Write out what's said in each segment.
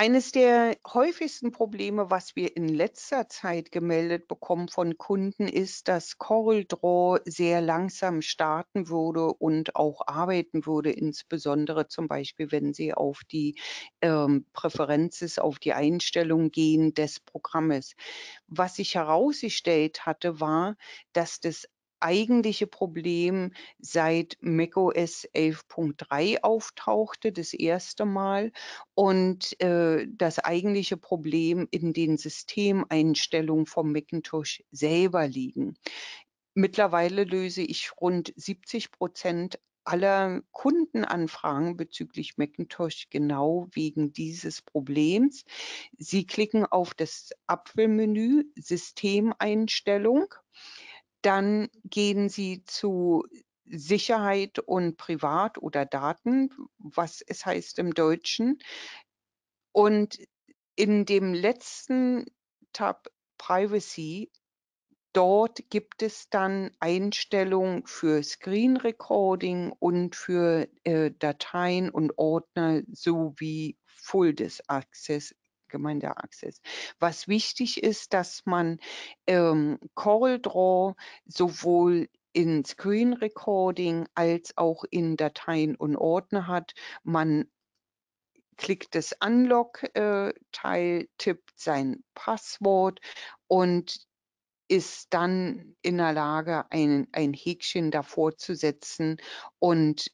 Eines der häufigsten Probleme, was wir in letzter Zeit gemeldet bekommen von Kunden, ist, dass CorelDRAW sehr langsam starten würde und auch arbeiten würde, insbesondere zum Beispiel, wenn Sie auf die Präferenzen, auf die Einstellungen gehen des Programmes. Was sich herausgestellt hatte, war, dass das eigentliche Problem seit macOS 11.3 auftauchte, das erste Mal, und das eigentliche Problem in den Systemeinstellungen vom Macintosh selber liegen. Mittlerweile löse ich rund 70% aller Kundenanfragen bezüglich Macintosh genau wegen dieses Problems. Sie klicken auf das Apfelmenü Systemeinstellung. Dann gehen Sie zu Sicherheit und Privat oder Daten, was es heißt im Deutschen. Und in dem letzten Tab Privacy, dort gibt es dann Einstellungen für Screen Recording und für Dateien und Ordner sowie Full-Disk-Access. Gemeindeaccess. Was wichtig ist, dass man CorelDRAW sowohl in Screen Recording als auch in Dateien und Ordner hat. Man klickt das Unlock-Teil, tippt sein Passwort und ist dann in der Lage, ein Häkchen davor zu setzen, und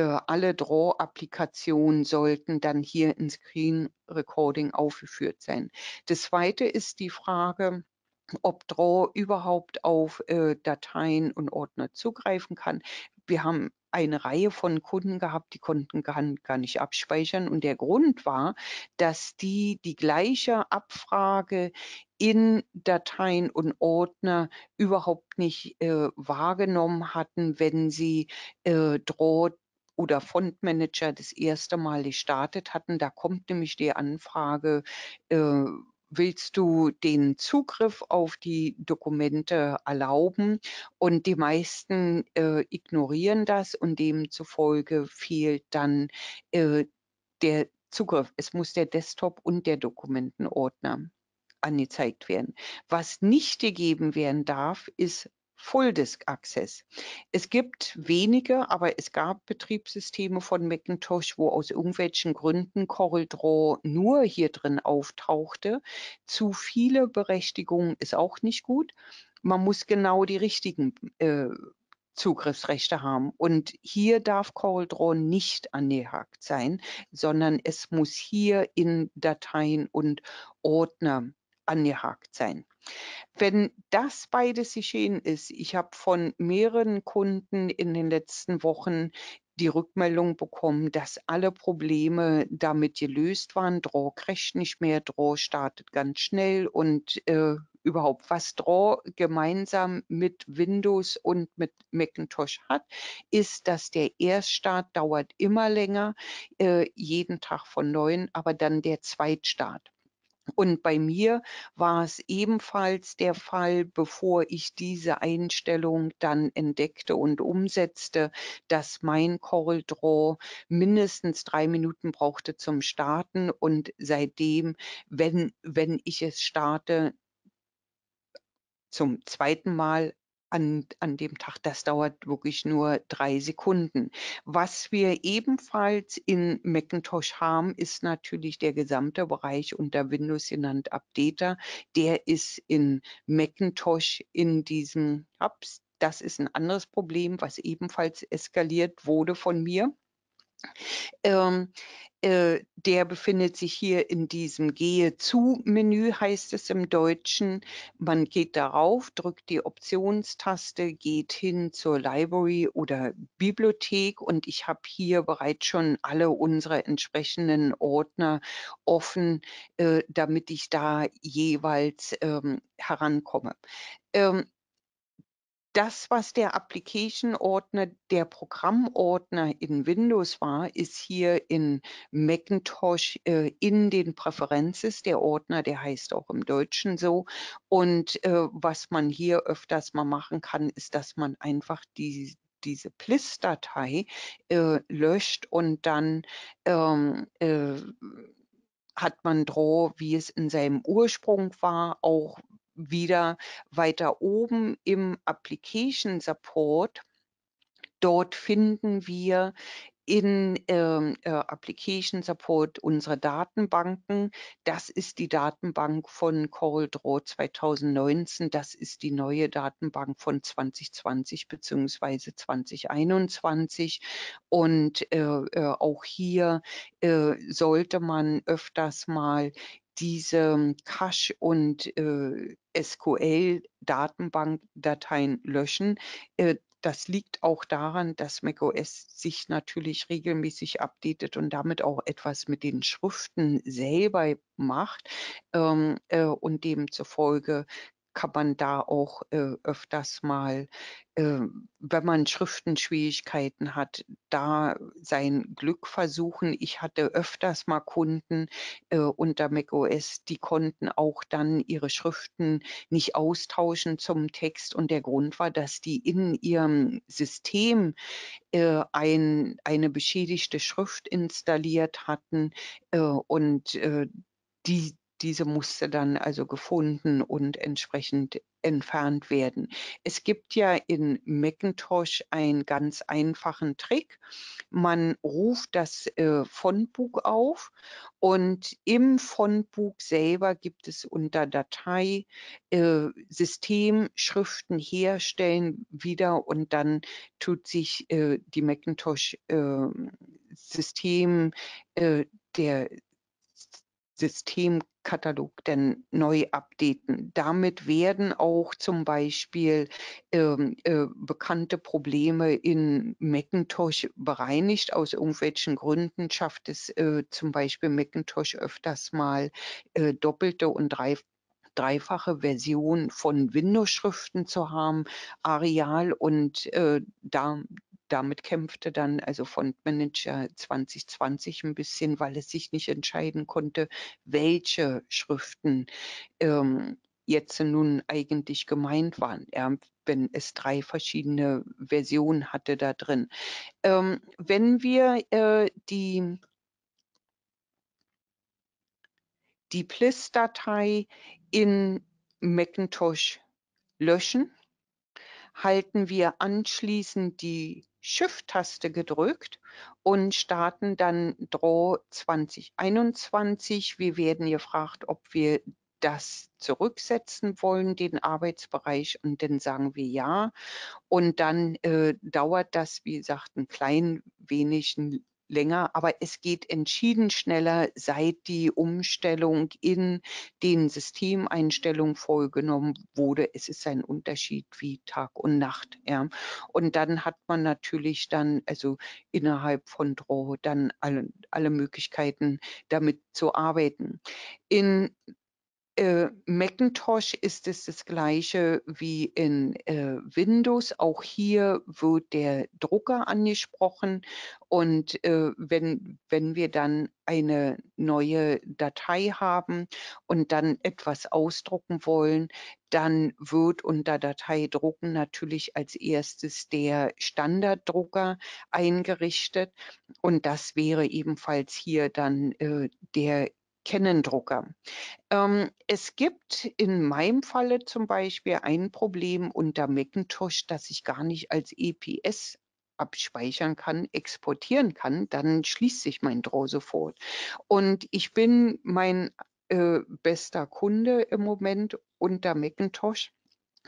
alle Draw-Applikationen sollten dann hier in Screen Recording aufgeführt sein. Das zweite ist die Frage, ob Draw überhaupt auf Dateien und Ordner zugreifen kann. Wir haben eine Reihe von Kunden gehabt, die konnten gar nicht abspeichern, und der Grund war, dass die gleiche Abfrage in Dateien und Ordner überhaupt nicht wahrgenommen hatten, wenn sie Draw oder Fontmanager das erste Mal gestartet hatten. Da kommt nämlich die Anfrage, willst du den Zugriff auf die Dokumente erlauben? Und die meisten ignorieren das, und demzufolge fehlt dann der Zugriff. Es muss der Desktop und der Dokumentenordner angezeigt werden. Was nicht gegeben werden darf, ist Full-Disk-Access. Es gibt wenige, aber es gab Betriebssysteme von Macintosh, wo aus irgendwelchen Gründen CorelDRAW nur hier drin auftauchte. Zu viele Berechtigungen ist auch nicht gut. Man muss genau die richtigen Zugriffsrechte haben. Und hier darf CorelDRAW nicht angehakt sein, sondern es muss hier in Dateien und Ordner angehakt sein. Wenn das beides geschehen ist, ich habe von mehreren Kunden in den letzten Wochen die Rückmeldung bekommen, dass alle Probleme damit gelöst waren. Draw crasht nicht mehr, Draw startet ganz schnell, und überhaupt, was Draw gemeinsam mit Windows und mit Macintosh hat, ist, dass der Erststart dauert immer länger, jeden Tag von neuem, aber dann der Zweitstart. Und bei mir war es ebenfalls der Fall, bevor ich diese Einstellung dann entdeckte und umsetzte, dass mein CorelDRAW mindestens 3 Minuten brauchte zum Starten, und seitdem, wenn ich es starte, zum zweiten Mal an dem Tag, das dauert wirklich nur 3 Sekunden. Was wir ebenfalls in Macintosh haben, ist natürlich der gesamte Bereich unter Windows genannt Updater. Der ist in Macintosh in diesem Hubs. Das ist ein anderes Problem, was ebenfalls eskaliert wurde von mir. Der befindet sich hier in diesem Gehe-zu-Menü, heißt es im Deutschen. Man geht darauf, drückt die Optionstaste, geht hin zur Library oder Bibliothek, und ich habe hier bereits schon alle unsere entsprechenden Ordner offen, damit ich da jeweils herankomme. Das, was der Application-Ordner, der Programmordner in Windows war, ist hier in Macintosh in den Präferenzen. Der Ordner, der heißt auch im Deutschen so. Und was man hier öfters mal machen kann, ist, dass man einfach diese plist-Datei löscht und dann hat man DRAW, wie es in seinem Ursprung war, auch wieder weiter oben im Application Support. Dort finden wir in Application Support unsere Datenbanken. Das ist die Datenbank von CorelDRAW 2019. Das ist die neue Datenbank von 2020 bzw. 2021. Und auch hier sollte man öfters mal diese Cache- und SQL-Datenbankdateien löschen. Das liegt auch daran, dass macOS sich natürlich regelmäßig updatet und damit auch etwas mit den Schriften selber macht. Und demzufolge kann man da auch öfters mal, wenn man Schriftenschwierigkeiten hat, da sein Glück versuchen. Ich hatte öfters mal Kunden unter macOS, die konnten auch dann ihre Schriften nicht austauschen zum Text. Und der Grund war, dass die in ihrem System eine beschädigte Schrift installiert hatten und diese musste dann also gefunden und entsprechend entfernt werden. Es gibt ja in Macintosh einen ganz einfachen Trick. Man ruft das Fontbook auf und im Fontbook selber gibt es unter Datei System, Schriften herstellen wieder und dann tut sich die Macintosh Systemkatalog dann neu updaten. Damit werden auch zum Beispiel bekannte Probleme in Macintosh bereinigt. Aus irgendwelchen Gründen schafft es zum Beispiel Macintosh öfters mal doppelte und dreifache Version von Windows-Schriften zu haben, Arial und damit kämpfte dann also Fontmanager 2020 ein bisschen, weil es sich nicht entscheiden konnte, welche Schriften jetzt nun eigentlich gemeint waren, wenn es drei verschiedene Versionen hatte da drin. Wenn wir die plist-Datei in Macintosh löschen, halten wir anschließend die Shift-Taste gedrückt und starten dann DRAW 2021. Wir werden gefragt, ob wir das zurücksetzen wollen, den Arbeitsbereich, und dann sagen wir ja. Und dann dauert das, wie gesagt, ein klein wenig länger, aber es geht entschieden schneller, seit die Umstellung in den Systemeinstellungen vorgenommen wurde. Es ist ein Unterschied wie Tag und Nacht. Ja. Und dann hat man natürlich dann, also innerhalb von DRAW, dann alle Möglichkeiten, damit zu arbeiten. In Macintosh ist es das gleiche wie in Windows. Auch hier wird der Drucker angesprochen und wenn wir dann eine neue Datei haben und dann etwas ausdrucken wollen, dann wird unter Datei drucken natürlich als erstes der Standarddrucker eingerichtet und das wäre ebenfalls hier dann der Kennendrucker. Es gibt in meinem Falle zum Beispiel ein Problem unter Macintosh, das ich gar nicht als EPS abspeichern kann, exportieren kann, dann schließt sich mein DRAW sofort. Und ich bin mein bester Kunde im Moment unter Macintosh,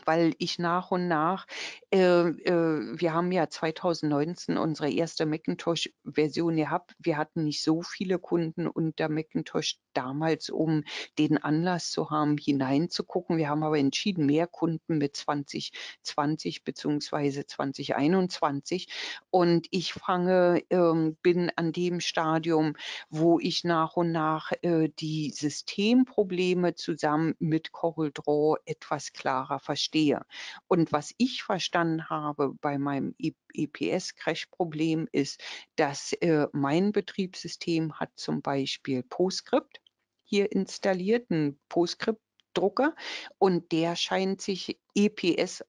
weil ich nach und nach, wir haben ja 2019 unsere erste Macintosh-Version gehabt. Wir hatten nicht so viele Kunden unter Macintosh damals, um den Anlass zu haben, hineinzugucken. Wir haben aber entschieden, mehr Kunden mit 2020 bzw. 2021. Und ich bin an dem Stadium, wo ich nach und nach die Systemprobleme zusammen mit CorelDRAW etwas klarer verstehe. Und was ich verstanden habe bei meinem EPS-Crash-Problem ist, dass mein Betriebssystem hat zum Beispiel PostScript hier installiert, einen PostScript-Drucker, und der scheint sich EPS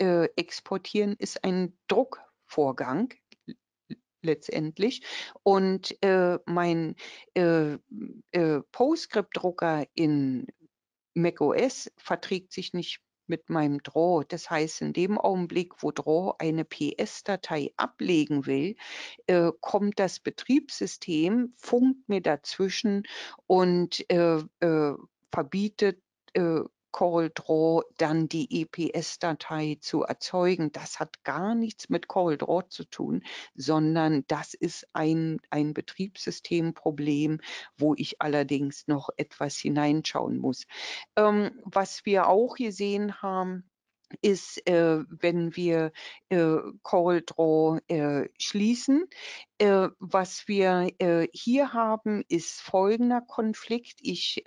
exportieren, ist ein Druckvorgang letztendlich. Und mein PostScript-Drucker in macOS verträgt sich nicht mit meinem DRAW. Das heißt, in dem Augenblick, wo DRAW eine PS-Datei ablegen will, kommt das Betriebssystem, funkt mir dazwischen und verbietet CorelDRAW dann die EPS-Datei zu erzeugen. Das hat gar nichts mit CorelDRAW zu tun, sondern das ist ein Betriebssystemproblem, wo ich allerdings noch etwas hineinschauen muss. Was wir auch gesehen haben, ist, wenn wir CorelDRAW schließen. Was wir hier haben, ist folgender Konflikt. Ich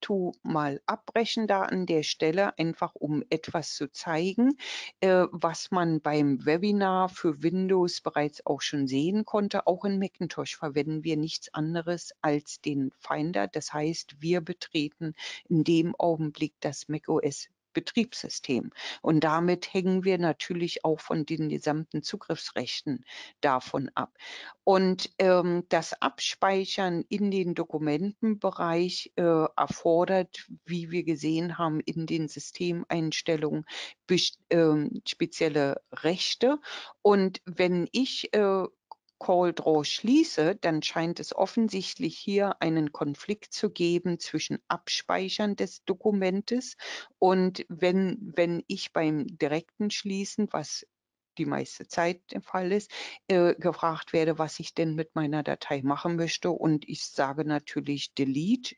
tue mal abbrechen da an der Stelle, einfach um etwas zu zeigen, was man beim Webinar für Windows bereits auch schon sehen konnte. Auch in Macintosh verwenden wir nichts anderes als den Finder. Das heißt, wir betreten in dem Augenblick das macOS Betriebssystem. Und damit hängen wir natürlich auch von den gesamten Zugriffsrechten davon ab. Und das Abspeichern in den Dokumentenbereich erfordert, wie wir gesehen haben, in den Systemeinstellungen spezielle Rechte. Und wenn ich CorelDRAW schließe, dann scheint es offensichtlich hier einen Konflikt zu geben zwischen Abspeichern des Dokumentes und wenn ich beim direkten Schließen, was die meiste Zeit der Fall ist, gefragt werde, was ich denn mit meiner Datei machen möchte, und ich sage natürlich Delete,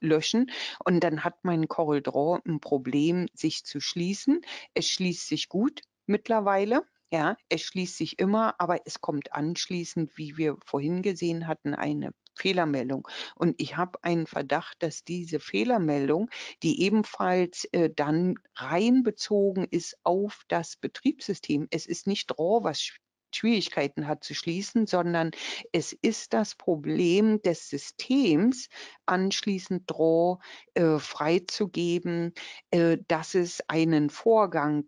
löschen, und dann hat mein CorelDRAW ein Problem, sich zu schließen. Es schließt sich gut mittlerweile. Ja, es schließt sich immer, aber es kommt anschließend, wie wir vorhin gesehen hatten, eine Fehlermeldung. Und ich habe einen Verdacht, dass diese Fehlermeldung, die ebenfalls dann rein bezogen ist auf das Betriebssystem, es ist nicht DRAW, was Schwierigkeiten hat zu schließen, sondern es ist das Problem des Systems, anschließend DRAW freizugeben, dass es einen Vorgang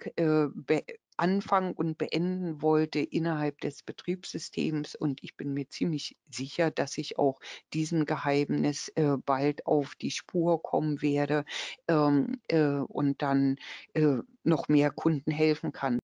anfangen und beenden wollte innerhalb des Betriebssystems, und ich bin mir ziemlich sicher, dass ich auch diesem Geheimnis bald auf die Spur kommen werde und dann noch mehr Kunden helfen kann.